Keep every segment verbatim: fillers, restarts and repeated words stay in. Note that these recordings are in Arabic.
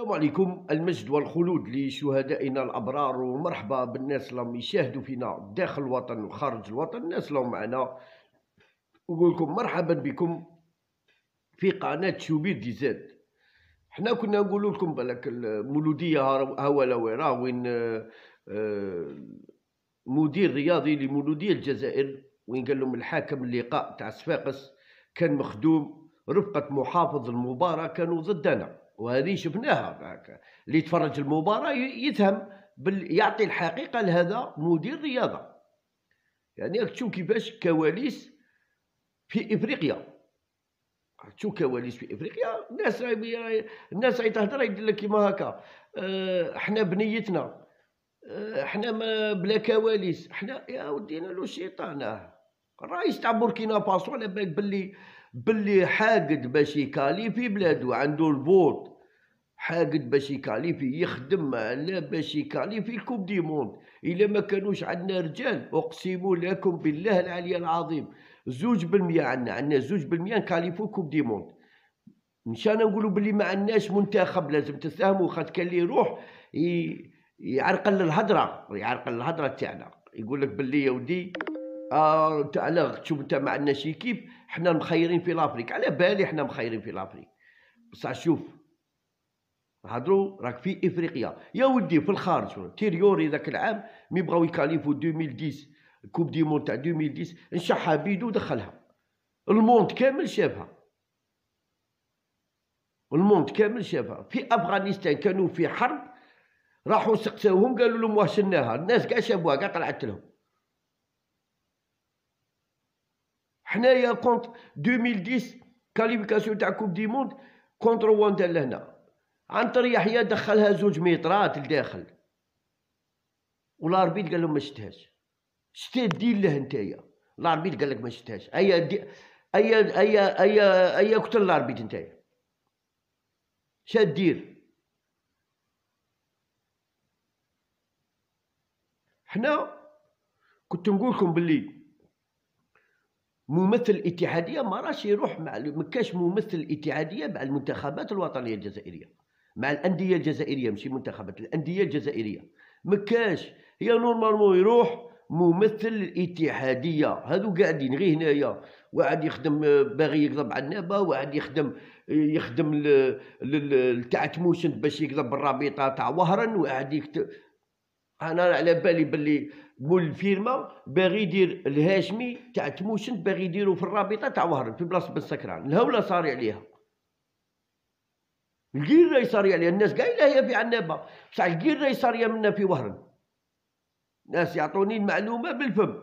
السلام عليكم، المجد والخلود لشهدائنا الأبرار، ومرحبا بالناس اللي يشاهدوا فينا داخل الوطن وخارج الوطن، الناس اللي معنا، ونقول لكم مرحبا بكم في قناة شوبير دي زاد. حنا كنا نقول لكم بالك المولودية ها ولا ويرا، وين مدير رياضي لمولودية الجزائر وين قال لهم الحاكم اللقاء تاع صفاقس كان مخدوم رفقة محافظ المباراة كانوا ضدنا، وهذه شفناها هكا. اللي تفرج المباراة يتهم بال... يعطي الحقيقة لهذا مدير رياضة. يعني راك تشوف كيفاش كواليس في افريقيا، تشوف كواليس في افريقيا. الناس راهي الناس راهي تهضر يدير لك كيما هكا. اه حنا بنيتنا، اه حنا ما بلا كواليس، حنا يا ودينا له شيطانه. الرئيس تاع بوركينا فاسو على بالك بلي بلي حاقد باش يكاليفي بلادو، عنده الفوت حاقد باش يكاليفي، يخدم على باش يكاليفي الكوب دي موند. الا ما كانوش عندنا رجال، اقسم لكم بالله العلي العظيم زوج بالمية عندنا عندنا زوج بالمية نكاليفو كوب دي موند. مشان نقولوا بلي ما عندناش منتخب لازم تساهموا، خاطر كان اللي يروح يعرقل الهضره يعرقل الهضره تاعنا، يقول لك بلي يا ودي اه انت علاه تشوف انت ما عندناش كيف، حنا مخيرين في لافريك. على بالي حنا مخيرين في لافريك، بصح شوف هضروا راك في افريقيا يا ودي. في الخارج تيريوري ذاك العام مي بغاو يكاليفو ألفين وعشرة كوب دي مون تاع ألفين وعشرة، نشحها بيدو دخلها، الموند كامل شافها، الموند كامل شافها. في افغانستان كانوا في حرب، راحوا سقساوهم قالوا لهم واه شناها، الناس كاع شافوها كاع طلعت لهم. حنايا كونت ألفين وعشرة كاليفيكاسيون تاع كوب دي موند كونت رواندا لهنا، عنتر يحيى دخلها زوج ميطرات لداخل، والاربيت قال لهم ما شتهاش. شتات دين له نتايا، الاربيت قال لك ما شتهاش. ايا ايا ايا ايا ايا قتل الاربيت نتايا، شا دير؟ حنا كنت نقول لكم باللي ممثل الاتحاديه ما راش يروح مع، ما كاش ممثل الاتحاديه مع المنتخبات الوطنيه الجزائريه، مع الانديه الجزائريه، ماشي منتخبات، الانديه الجزائريه ما كاش. هي نورمالمون يروح ممثل الاتحاديه، هذو قاعدين غير هنايا، واحد يخدم باغي يقضب على النابه، واحد يخدم يخدم تاع تموشنت باش يقضب الرابطه تاع وهران، واحد يكتب. انا على بالي باللي مول الفيرما باغي يدير الهاشمي تاع تموشنت، باغي يديرو في الرابطه تاع وهران في بلاصه بن سكران. الهوله صاري عليها، الكير راهي صاريه عليها، الناس كاع لا هي في عنابه، بصح الكير راهي صاريه منا في وهران. ناس يعطوني المعلومه بالفم،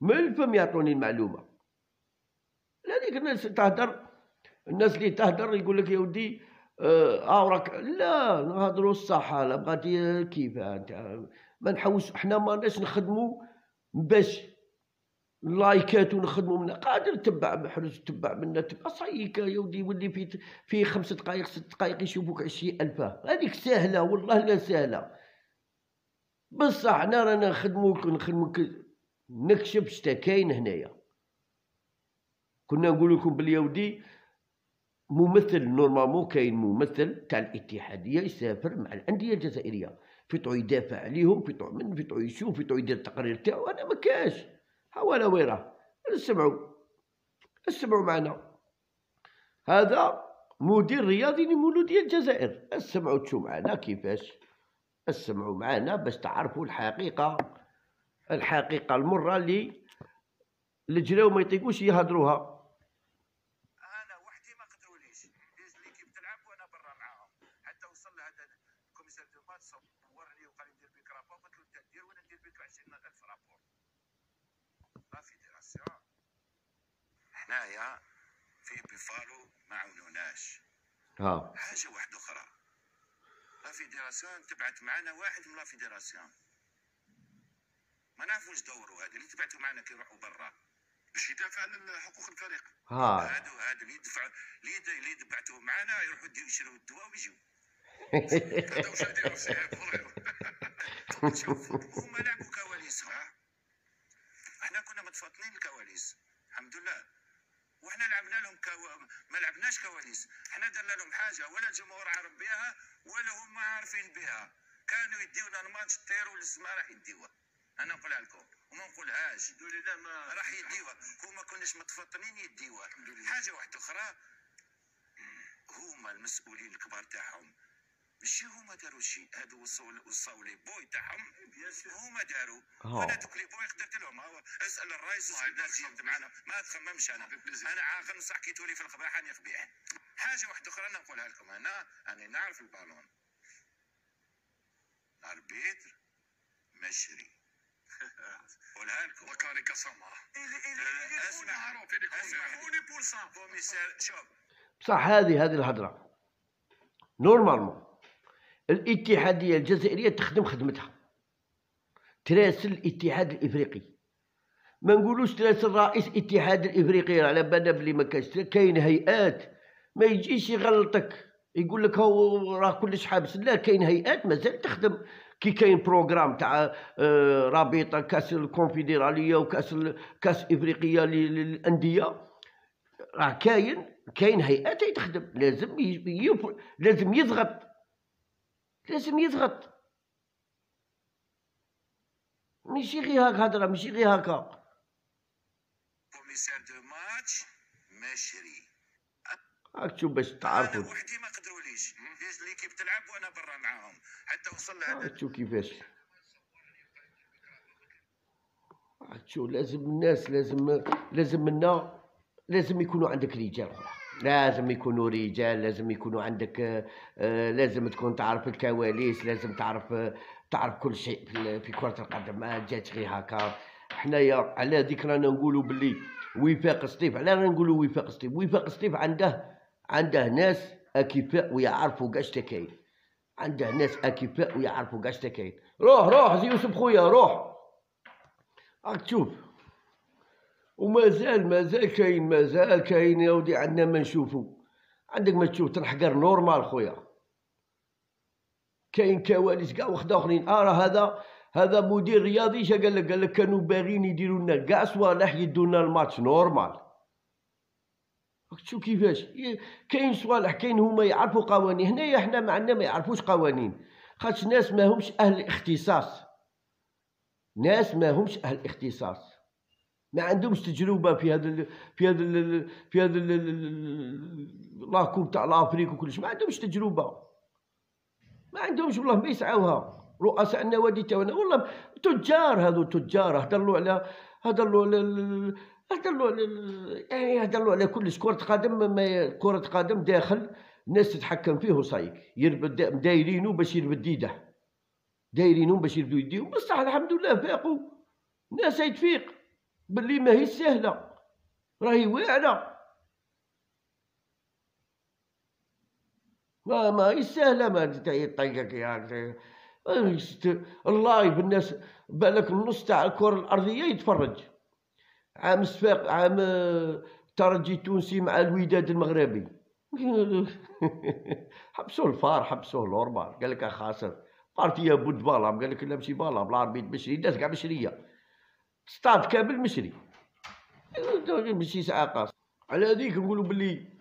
من الفم يعطوني المعلومه. هذيك الناس تهدر، الناس اللي تهدر يقول لك يا ودي اه راك، لا نهضروا الصح. لا بغاتي كيف انت ما نحوس، حنا ماناش نخدموا باش لايكات ونخدموا منا، قادر تبع محرز تبع منا تبع صيك يا ودي، يولي في في خمس دقائق ست دقائق يشوفوك عشرين ألف. هذيك سهله والله لا سهله، بصح حنا رانا نخدموا نخدموا نكشف شتا كاين هنايا. كنا نقول لكم بلي يا ودي ممثل نورمالمون كاين ممثل تاع الاتحاديه يسافر مع الانديه الجزائريه، فيطو يدافع عليهم، فيطو من فيطو يشوف، فيطو يدير التقرير تاعو. انا ما كاش ها ولا ويراه. نسمعوا نسمعوا معنا هذا مدير رياضي لمولوديه الجزائر، نسمعوا تشوف معنا كيفاش، نسمعوا معنا باش تعرفوا الحقيقه، الحقيقه المره اللي اللي جراو ما يطيقوش يهضروها. حنايا في بيفالو ما عاونوناش. اه حاجه واحده اخرى، لا فيدراسيون تبعت معنا واحد من لا فيدراسيون، ما نعرفوش دورو. هذا اللي تبعتو معنا كي يروحوا برا باش يدافع على حقوق الفريق. اه هادو هادو اللي يدفعوا اللي اللي تبعتوه معنا يروحوا يشريوا الدواء ويجيو. هذا واش يديروا صعيب والله. شوفوا هما لعبوا كواليس، احنا كنا متفطنين الكواليس الحمد لله، وحنا لعبنا لهم كو... ما لعبناش كواليس، حنا درنا لهم حاجه ولا الجمهور عارف بها ولا هما عارفين بها. كانوا يديونا الماتش طيروا للسماء راح يديوها، انا نقولها لكم وما نقولهاش. الحمد لله ما راح يديوها، كون ما كناش متفطنين يديوها. حاجه واحده اخرى، هما المسؤولين الكبار تاعهم ماشي هما داروا شي، هادو وصاو لي بوي تاعهم هما داروا، وانا دوك لي بوي قدرت لهم. اسال الرئيس وخدمت معنا، ما تخممش انا انا عاقل نصح كي تولي في القباح راني قبيح. حاجه واحده اخرى انا نقولها لكم، انا انا نعرف البالون، نعرف بيتر مشري قولها لكم وكاري كسامه. اسمع معروف هذيك مية بالمية كوميسار. شوف بصح هذه هذه الهضره نورمالمون الاتحاديه الجزائريه تخدم خدمتها، تراسل الاتحاد الافريقي، ما نقولوش تراسل رئيس الاتحاد الافريقي، على بالنا بلي ما كاينش، كاين هيئات، ما يجيش يغلطك يقول لك هو راه كلش حابس، لا كاين هيئات مازال تخدم. كي كاين بروغرام تاع رابطه كاس الكونفدراليه وكاس كاس افريقيا للانديه، راه كاين كاين هيئات تخدم. لازم لازم يضغط، لازم يضغط، ماشي غير هاك هضره، ماشي غير هكا. كوميسار دو ماتش مشري، راك تشوف باش تعرفوا. انا وحدي ما قدروليش، فاش ليكيب تلعب وانا برا معاهم حتى وصل لهذا. تشوف كيفاش، راك تشوف لازم الناس، لازم لازم منا لازم يكونوا عندك رجال اخرى، لازم يكونوا رجال، لازم يكونوا عندك، لازم تكون تعرف الكواليس، لازم تعرف تعرف كل شيء في كرة القدم، ما جاتش غير هكا. حنايا على ذيك رانا نقولوا باللي وفاق سطيف، علاه رانا نقولوا وفاق سطيف؟ وفاق سطيف عنده عنده ناس اكفاء ويعرفوا كاع شتا كاين، عنده ناس اكفاء ويعرفوا كاع شتا كاين. روح روح زي يوسف خويا روح، راك تشوف. ومازال مازال كاين مازال كاين يا ودي، عندنا ما نشوفو، عندك ما تشوف تنحقر نورمال خويا. كاين كواليس كاع وخدا اخرين. اه راه هذا هذا مدير رياضي شا قال لك؟ قال لك كانوا باغيين يديروا لنا كاع صوالح يدونا الماتش نورمال. راك تشوف كيفاش كاين صوالح، كاين هما يعرفوا قوانين. هنايا حنا ما عندنا ما يعرفوش قوانين، خاطش ناس ما همش اهل اختصاص، ناس ما همش اهل اختصاص، ما عندهمش تجربه في هذا في هذا في هذا لاكوب تاع لافريك وكلش، ما عندهمش تجربه، ما عندهمش والله ما يسعوها. رؤساء النوادي تاعنا والله تجار، هذو تجار، هضروا على هضروا على هضروا على يعني هضروا على كلش. كرة قدم كرة قدم داخل الناس تتحكم فيه وصايك، يربد دايرينو باش يربد يده، دايرينو باش يربدو يديهم. بصح الحمد لله فاقوا، الناس يتفيق باللي ماهي سهله، راهي واعره، ما ماهي سهله، ما تطيقك يا اللايف. الناس بالك النص تاع الكره الارضيه يتفرج. عام السفاق عام الترجي التونسي مع الوداد المغربي حبسوه الفار، حبسوه لورمال، قال لك خاسر بارتيه بود بالام، قال لك لا ماشي بالام، العربيد بشري، الناس كاع بشريه، ستاد كامل مشري، ماشي ساعة قاص. على هذيك نقولوا بلي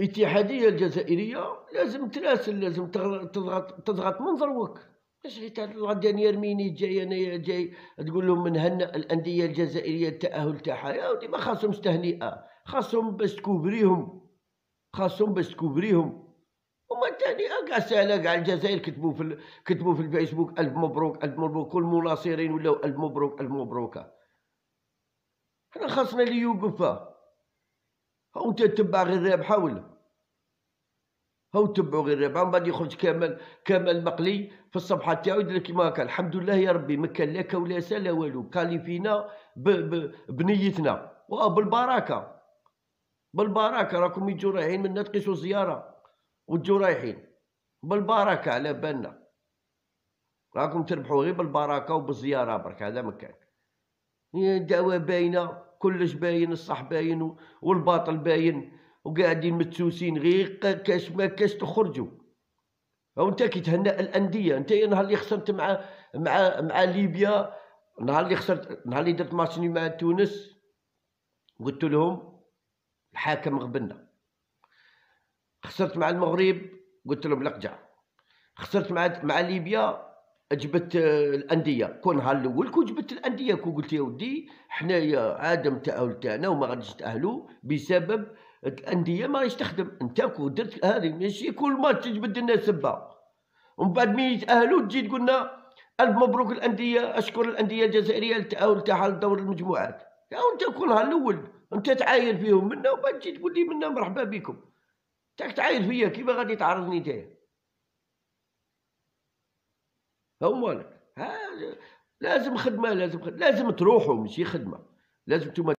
الاتحادية الجزائرية لازم تراسل، لازم تضغط تضغط من ذروك، ماشي غير تاع الغدانيير ميني جاي انايا جاي تقول لهم نهنأ الأندية الجزائرية التأهل تاعها. يا ودي ما خاصهمش تهنئة، خاصهم باش تكوبريهم، خاصهم باش تكوبريهم. هما التهنئة كاع ساهلة، كاع الجزائر كتبوا في كتبوا في الفيسبوك ألف مبروك ألف مبروك، كل مناصرين ولاو ألف مبروك ألف مبروكة. حنا خاصنا اللي يوقفها، هاو أنت تتبع غير رابحة ولا هاو تتبعو غير رابحة، من بعد يخرج كمال كمال مقلي في الصفحة تاعو يدير كيما هاكا. الحمد لله يا ربي ما كان لا كولاسة لا والو، كاليفينا بنيتنا وبالبركة بالبركة. راكم يجو رايحين منا تقيسو زيارة وتجو رايحين بالبركه، على بالنا راكم تربحوا غير بالبركه وبالزياره برك. هذا مكان الدعوه باينه، كلش باين، الصح باين والباطل باين، وقاعدين متسوسين غير كاش ما كاش تخرجوا. هاو انت كي تهنأ الانديه، انت يا نهار اللي خسرت مع مع مع ليبيا، نهار اللي خسرت، نهار اللي درت ماتش مع تونس، قلت لهم الحاكم غبنا. خسرت مع المغرب قلت لهم القجع. خسرت مع مع ليبيا جبت الانديه كون نهار الاول كون جبت الانديه كون قلت يا ودي حنايا عدم التاهل تاعنا وما غاديش نتاهلوا بسبب الانديه ما غاديش تخدم. انت كون درت هذه ماشي كل ماتش تجبد لنا سبه ومن بعد مين يتاهلوا تجي تقولنا الف مبروك الانديه، اشكر الانديه الجزائريه للتاهل تاعها لدور المجموعات. يا انت كون نهار الاول انت تعاير فيهم منا ومن بعد تجي تقول لي منا مرحبا بكم. تاك تعاير فيا كيما غادي تعرضني نتايا؟ هو لازم خدمه، لازم خدمة. لازم تروحوا ماشي خدمه، لازم توما